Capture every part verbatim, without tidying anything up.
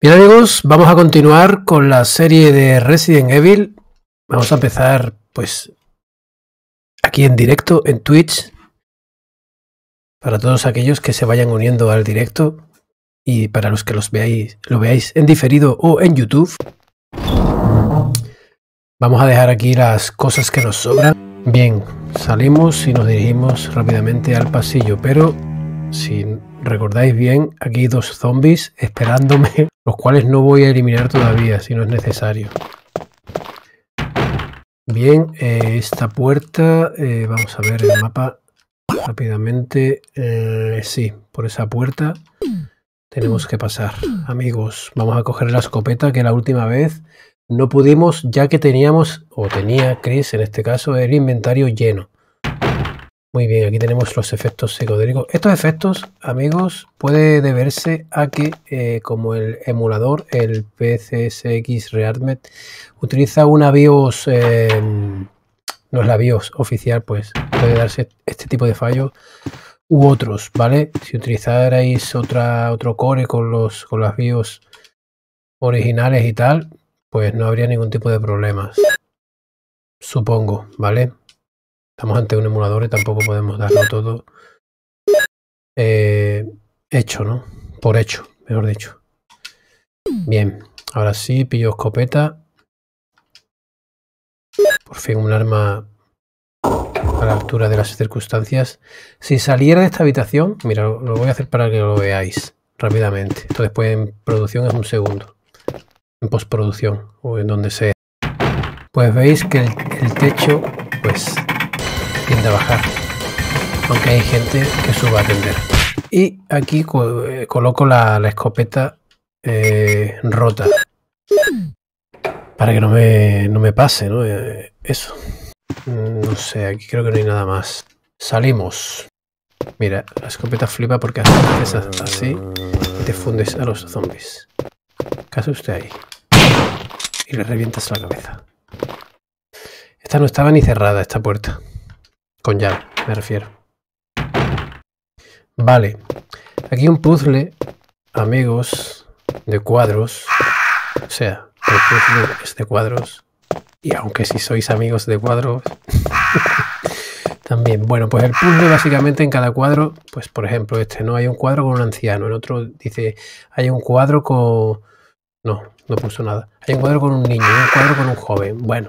Bien amigos, vamos a continuar con la serie de Resident Evil. Vamos a empezar pues aquí en directo en Twitch para todos aquellos que se vayan uniendo al directo y para los que los veáis, lo veáis en diferido o en YouTube. Vamos a dejar aquí las cosas que nos sobran. Bien, salimos y nos dirigimos rápidamente al pasillo, pero si recordáis bien, aquí hay dos zombies esperándome, los cuales no voy a eliminar todavía si no es necesario. Bien, eh, esta puerta, eh, vamos a ver el mapa rápidamente. Eh, sí, por esa puerta tenemos que pasar. Amigos, vamos a coger la escopeta que la última vez no pudimos, ya que teníamos, o tenía Chris en este caso, el inventario lleno. Muy bien, aquí tenemos los efectos psicodélicos. Estos efectos, amigos, puede deberse a que, eh, como el emulador, el P C S X ReArmed, utiliza una BIOS, eh, no es la BIOS oficial, pues puede darse este tipo de fallos u otros, ¿vale? Si utilizarais otra, otro core con, los, con las BIOS originales y tal, pues no habría ningún tipo de problemas, supongo, ¿vale? Estamos ante un emulador y tampoco podemos darlo todo eh, hecho, ¿no? Por hecho, mejor dicho. Bien, ahora sí, pillo escopeta. Por fin un arma a la altura de las circunstancias. Si saliera de esta habitación, mira, lo, lo voy a hacer para que lo veáis rápidamente. Esto después en producción es un segundo. En postproducción o en donde sea. Pues veis que el, el techo, pues... tiende a bajar, aunque hay gente que suba a atender. Y aquí coloco la, la escopeta eh, rota para que no me, no me pase, ¿no? Eh, eso. No sé, aquí creo que no hay nada más. Salimos. Mira, la escopeta flipa porque haces así y te fundes a los zombies. ¿Qué hace usted ahí? Y le revientas la cabeza. Esta no estaba ni cerrada, esta puerta. Con llave, me refiero. Vale. Aquí un puzzle, amigos, de cuadros. O sea, el puzzle es de cuadros. Y aunque si sois amigos de cuadros, también. Bueno, pues el puzzle básicamente en cada cuadro, pues por ejemplo este, ¿no? Hay un cuadro con un anciano. En otro dice, hay un cuadro con... No, no puso nada. Hay un cuadro con un niño, hay un cuadro con un joven. Bueno.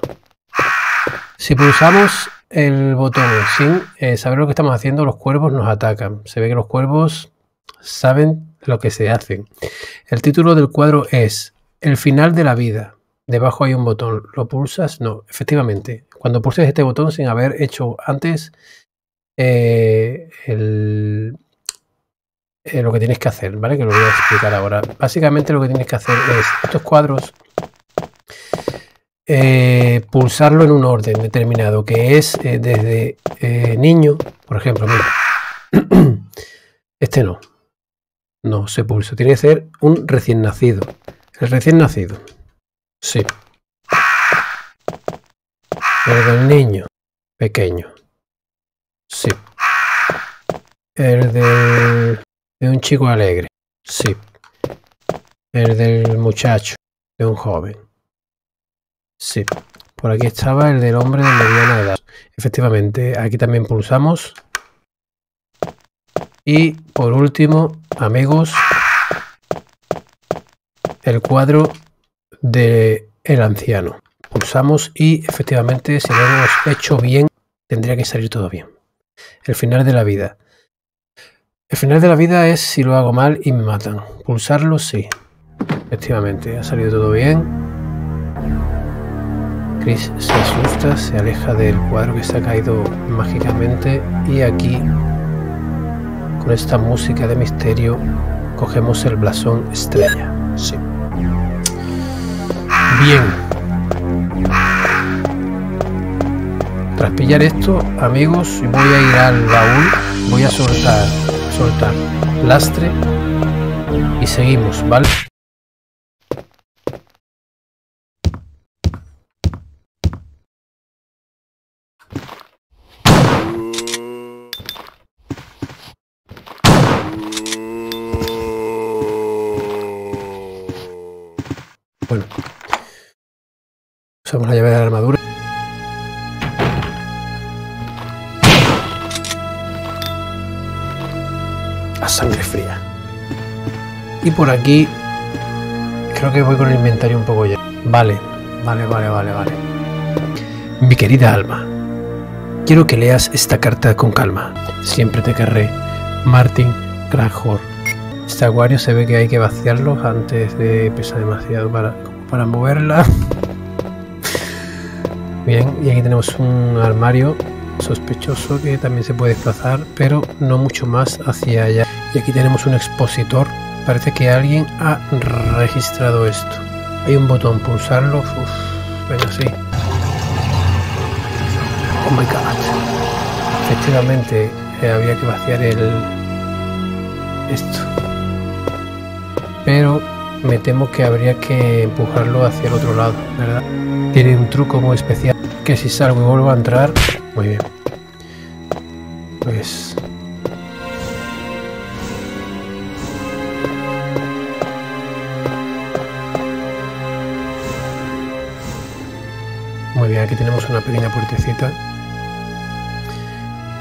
Si pulsamos el botón sin eh, saber lo que estamos haciendo, los cuervos nos atacan. Se ve que los cuervos saben lo que se hacen. El título del cuadro es El final de la vida. Debajo hay un botón. ¿Lo pulsas? No, efectivamente. Cuando pulses este botón sin haber hecho antes eh, el, eh, lo que tienes que hacer, ¿vale? Que lo voy a explicar ahora. Básicamente lo que tienes que hacer es estos cuadros... Eh, pulsarlo en un orden determinado, que es eh, desde eh, niño, por ejemplo, mira, este no, no se pulsa, tiene que ser un recién nacido, el recién nacido, sí, el del niño pequeño, sí, el del, de un chico alegre, sí, el del muchacho, de un joven. Sí, por aquí estaba el del hombre de mediana edad. Efectivamente, aquí también pulsamos. Y por último, amigos, el cuadro del anciano. Pulsamos y efectivamente, si lo hemos hecho bien, tendría que salir todo bien. El final de la vida. El final de la vida es si lo hago mal y me matan. Pulsarlo, sí. Efectivamente, ha salido todo bien. Chris se asusta, se aleja del cuadro que se ha caído mágicamente y aquí, con esta música de misterio, cogemos el blasón estrella. Sí. Bien. Tras pillar esto, amigos, voy a ir al baúl, voy a soltar, soltar lastre y seguimos, ¿vale? Bueno. Usamos la llave de la armadura. A sangre fría. Y por aquí... Creo que voy con el inventario un poco ya. Vale, vale, vale, vale, vale. Mi querida alma, quiero que leas esta carta con calma. Siempre te querré. Martin Crajor. Este acuario se ve que hay que vaciarlo antes de pesar demasiado para, para moverla. Bien, y aquí tenemos un armario sospechoso que también se puede desplazar, pero no mucho más hacia allá. Y aquí tenemos un expositor. Parece que alguien ha registrado esto. Hay un botón, pulsarlo. Uf, venga, sí. Oh my god. Efectivamente, eh, había que vaciar el... esto. Pero me temo que habría que empujarlo hacia el otro lado, ¿verdad? Tiene un truco muy especial, que si salgo y vuelvo a entrar... Muy bien. Pues... Muy bien, aquí tenemos una pequeña puertecita.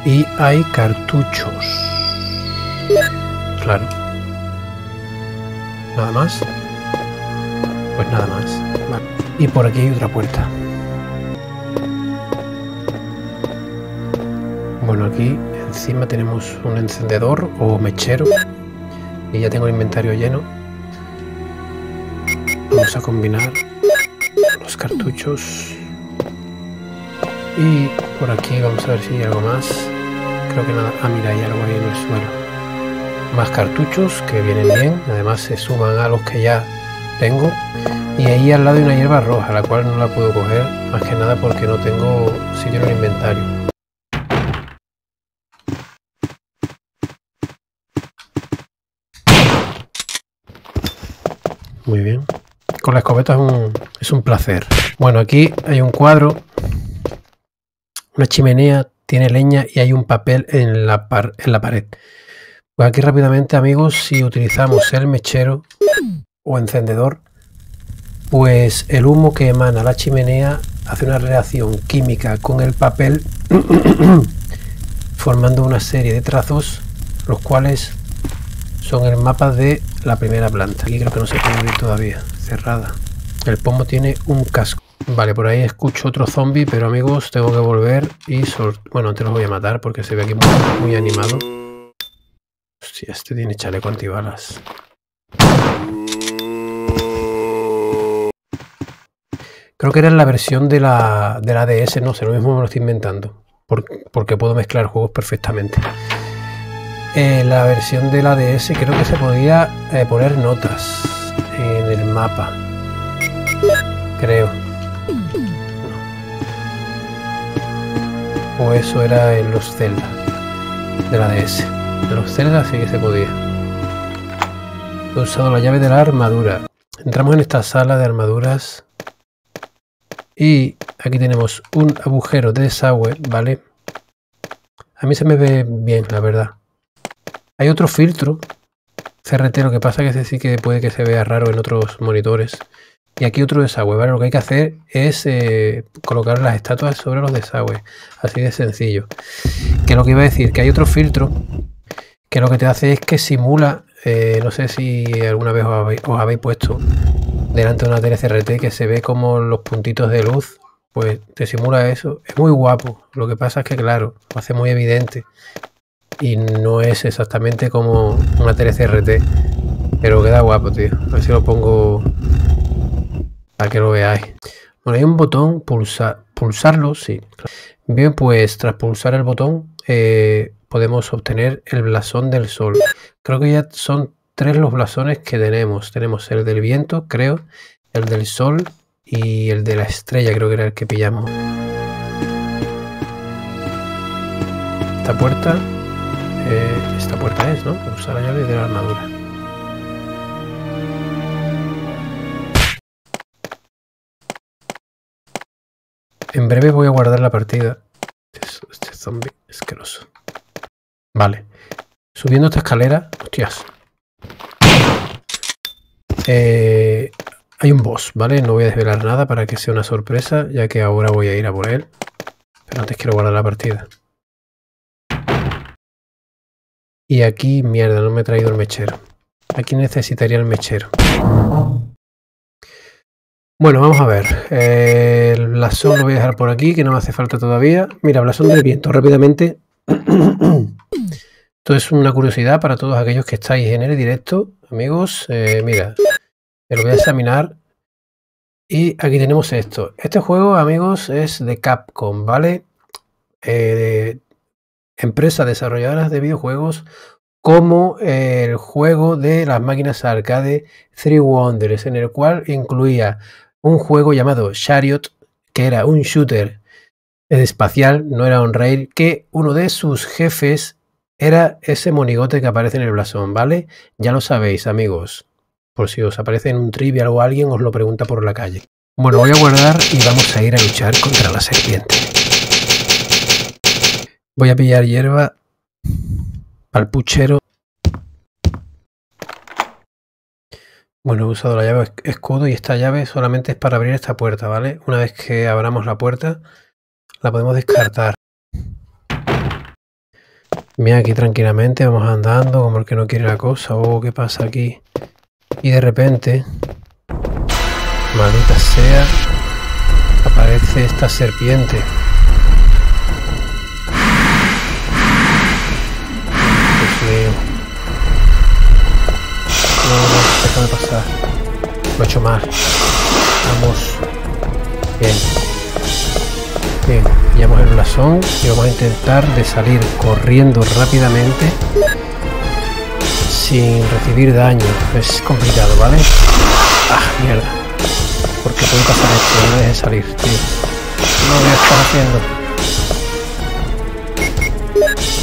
Y hay cartuchos. Claro. ¿Nada más? Pues nada más. Vale. Y por aquí hay otra puerta. Bueno, aquí encima tenemos un encendedor o mechero. Y ya tengo el inventario lleno. Vamos a combinar los cartuchos. Y por aquí vamos a ver si hay algo más. Creo que nada. Ah, mira, hay algo ahí en el suelo. Más cartuchos que vienen bien. Además se suman a los que ya tengo. Y ahí al lado hay una hierba roja, la cual no la puedo coger. Más que nada porque no tengo sitio en el inventario. Muy bien. Con la escopeta es un, es un placer. Bueno, aquí hay un cuadro. Una chimenea, tiene leña y hay un papel en la, par en la pared. Pues aquí rápidamente, amigos, si utilizamos el mechero o encendedor, pues el humo que emana la chimenea hace una reacción química con el papel, formando una serie de trazos, los cuales son el mapa de la primera planta. Aquí creo que no se puede abrir todavía, cerrada. El pomo tiene un casco. Vale, por ahí escucho otro zombie, pero amigos, tengo que volver y... Bueno, antes los voy a matar porque se ve aquí muy, muy animado. Hostia, este tiene chaleco antibalas. Creo que era en la versión de la, de la D S, no sé, lo mismo me lo estoy inventando. Porque, porque puedo mezclar juegos perfectamente. Eh, la versión de la D S creo que se podía eh, poner notas en el mapa. Creo. O eso era en los Zelda de la D S. De los Zelda sí que se podía. He usado la llave de la armadura. Entramos en esta sala de armaduras. Y aquí tenemos un agujero de desagüe, ¿vale? A mí se me ve bien, la verdad. Hay otro filtro C R T, lo que pasa que ese sí que puede que se vea raro en otros monitores. Y aquí otro desagüe, ¿vale? Lo que hay que hacer es eh, colocar las estatuas sobre los desagües. Así de sencillo. Que lo que iba a decir, que hay otro filtro que lo que te hace es que simula, eh, no sé si alguna vez os habéis, os habéis puesto delante de una tele C R T que se ve como los puntitos de luz, pues te simula eso. Es muy guapo. Lo que pasa es que, claro, lo hace muy evidente. Y no es exactamente como una tele C R T. Pero queda guapo, tío. A ver si lo pongo... para que lo veáis. Bueno, hay un botón, pulsar, pulsarlo, sí. Bien, pues tras pulsar el botón eh, podemos obtener el blasón del sol. Creo que ya son tres los blasones que tenemos. Tenemos el del viento, creo, el del sol y el de la estrella, creo que era el que pillamos. Esta puerta, eh, esta puerta es, ¿no? Usar la llave de la armadura. En breve voy a guardar la partida. Este zombie asqueroso. Vale. Subiendo esta escalera. Hostias. Eh, hay un boss, ¿vale? No voy a desvelar nada para que sea una sorpresa, ya que ahora voy a ir a por él. Pero antes quiero guardar la partida. Y aquí, mierda, no me he traído el mechero. Aquí necesitaría el mechero. Bueno, vamos a ver. Eh, el blasón lo voy a dejar por aquí, que no me hace falta todavía. Mira, blasón del viento, rápidamente. Esto es una curiosidad para todos aquellos que estáis en el directo, amigos. Eh, mira, lo voy a examinar. Y aquí tenemos esto. Este juego, amigos, es de Capcom, ¿vale? Eh, empresa desarrolladora de videojuegos, como el juego de las máquinas arcade Three Wonders, en el cual incluía un juego llamado Shariot, que era un shooter espacial, no era un rail, que uno de sus jefes era ese monigote que aparece en el blasón, ¿vale? Ya lo sabéis, amigos, por si os aparece en un trivial o alguien os lo pregunta por la calle. Bueno, voy a guardar y vamos a ir a luchar contra la serpiente. Voy a pillar hierba al puchero. Bueno, he usado la llave escudo y esta llave solamente es para abrir esta puerta, ¿vale? Una vez que abramos la puerta, la podemos descartar. Mira, aquí tranquilamente vamos andando como el que no quiere la cosa. Oh, ¿qué pasa aquí? Y de repente, maldita sea, aparece esta serpiente. No, no, déjame pasar. Lo he hecho mal. Vamos. Bien. Bien. Pillamos el blasón y vamos a intentar de salir corriendo rápidamente sin recibir daño. Es complicado, ¿vale? Ah, mierda. Porque puede pasar esto. No me dejes salir, tío. No lo estás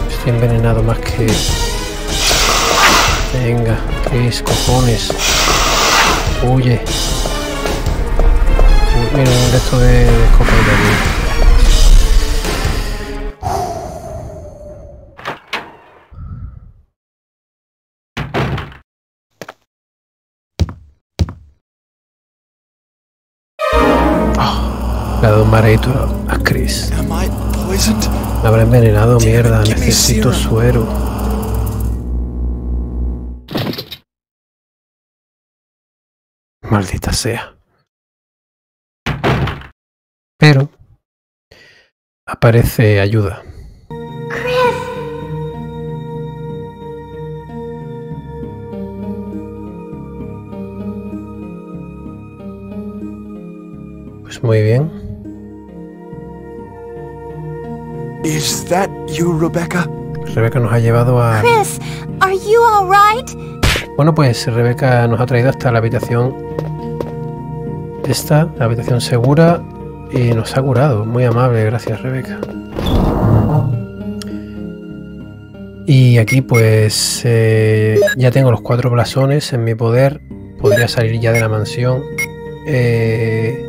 haciendo. Estoy envenenado más que... Venga, Chris, cojones. Huye. Mira, un resto de escopeta. Le ha dado un mareito a Chris. Me habrá envenenado, mierda. Necesito suero. Maldita sea. Pero aparece ayuda. Chris. Pues muy bien. Is that you, Rebecca? Rebecca nos ha llevado a... Chris, are you all right? Bueno, pues Rebecca nos ha traído hasta la habitación esta, la habitación segura, y nos ha curado. Muy amable, gracias Rebecca. Y aquí pues eh, ya tengo los cuatro blasones en mi poder. Podría salir ya de la mansión. Eh,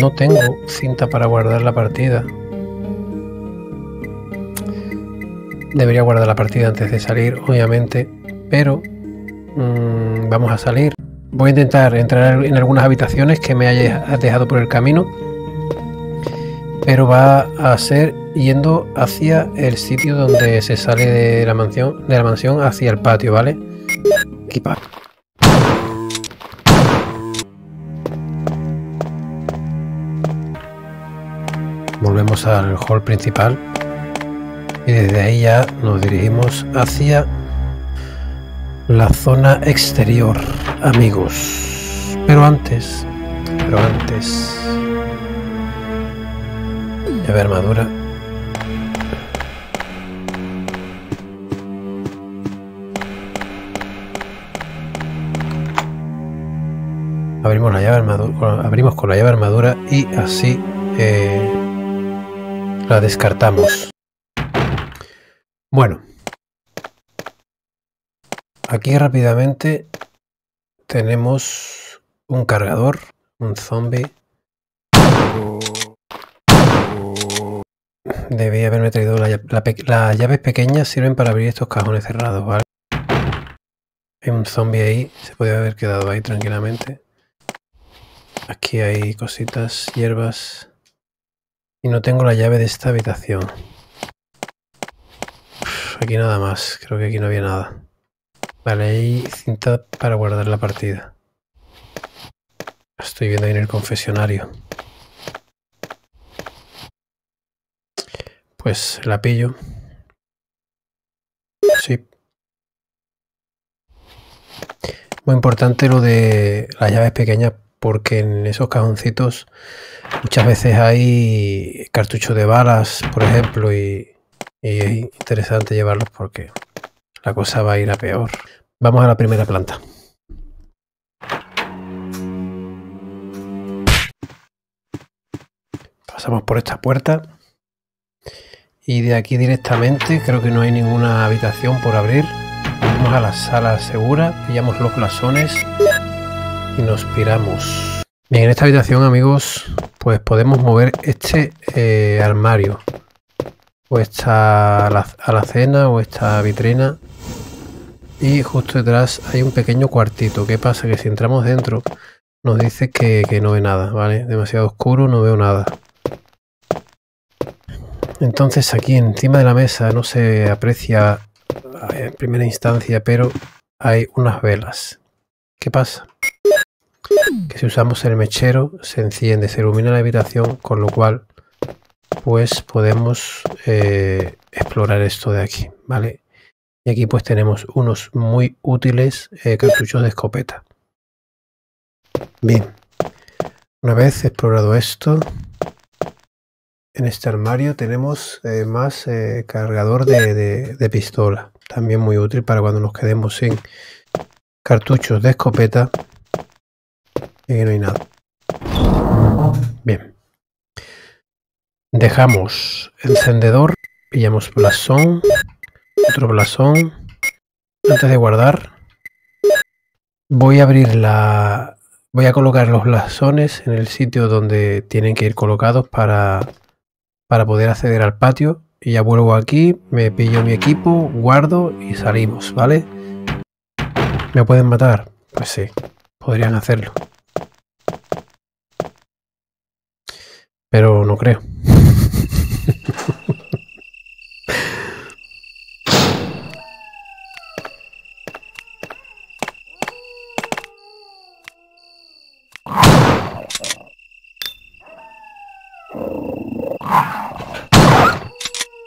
no tengo cinta para guardar la partida. Debería guardar la partida antes de salir, obviamente. Pero mmm, vamos a salir. Voy a intentar entrar en algunas habitaciones que me hayas dejado por el camino, pero va a ser yendo hacia el sitio donde se sale de la mansión, de la mansión hacia el patio, ¿vale? Equipar. Volvemos al hall principal y desde ahí ya nos dirigimos hacia la zona exterior, amigos. Pero antes, pero antes... Llave armadura. Abrimos la llave armadura, abrimos con la llave armadura y así eh, la descartamos. Bueno. Aquí rápidamente tenemos un cargador, un zombie. debí haberme traído la, la, las llaves pequeñas, sirven para abrir estos cajones cerrados, ¿vale? Hay un zombie ahí, se podía haber quedado ahí tranquilamente. Aquí hay cositas, hierbas. Y no tengo la llave de esta habitación. Uf, aquí nada más, creo que aquí no había nada. Vale, hay cinta para guardar la partida. Estoy viendo ahí en el confesionario. Pues la pillo. Sí. Muy importante lo de las llaves pequeñas, porque en esos cajoncitos muchas veces hay cartuchos de balas, por ejemplo, y, y es interesante llevarlos porque la cosa va a ir a peor. Vamos a la primera planta. Pasamos por esta puerta y de aquí directamente creo que no hay ninguna habitación por abrir. Vamos a la sala segura, pillamos los blasones y nos piramos. Bien, en esta habitación, amigos, pues podemos mover este eh, armario, o esta alacena, o esta vitrina, y justo detrás hay un pequeño cuartito. ¿Qué pasa? Que si entramos dentro nos dice que, que no ve nada, ¿vale? Demasiado oscuro, no veo nada. Entonces aquí encima de la mesa no se aprecia en primera instancia, pero hay unas velas. ¿Qué pasa? Que si usamos el mechero se enciende, se ilumina la habitación, con lo cual pues podemos eh, explorar esto de aquí, ¿vale? Y aquí pues tenemos unos muy útiles eh, cartuchos de escopeta. Bien, una vez explorado esto, en este armario tenemos eh, más eh, cargador de, de, de pistola, también muy útil para cuando nos quedemos sin cartuchos de escopeta. Y no hay nada. Bien. Dejamos encendedor. Pillamos blasón. Otro blasón. Antes de guardar, voy a abrir la... Voy a colocar los blasones en el sitio donde tienen que ir colocados para, para poder acceder al patio. Y ya vuelvo aquí, me pillo mi equipo, guardo y salimos, ¿vale? ¿Me pueden matar? Pues sí, podrían hacerlo. Pero no creo.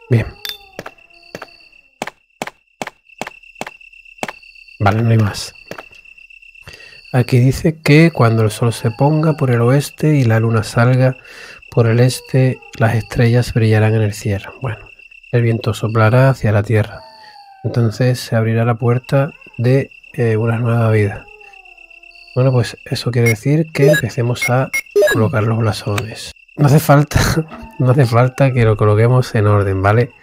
Bien. Vale, no hay más. Aquí dice que cuando el sol se ponga por el oeste y la luna salga por el este, las estrellas brillarán en el cielo. Bueno, el viento soplará hacia la tierra. Entonces se abrirá la puerta de eh, una nueva vida. Bueno, pues eso quiere decir que empecemos a colocar los blasones. No hace falta, no hace falta que lo coloquemos en orden, ¿vale?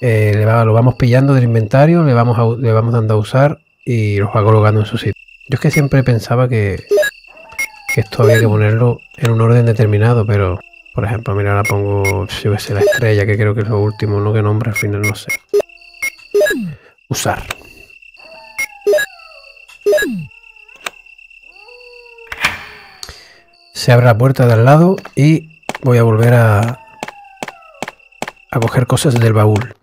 Eh, le va, lo vamos pillando del inventario, le vamos, a, le vamos dando a usar y los va colocando en su sitio. Yo es que siempre pensaba que, que esto había que ponerlo en un orden determinado, pero... Por ejemplo, mira, ahora pongo, yo que sé, la estrella, que creo que es lo último, ¿no? Que nombre, al final no sé. Usar. Se abre la puerta de al lado y voy a volver a, a coger cosas del baúl.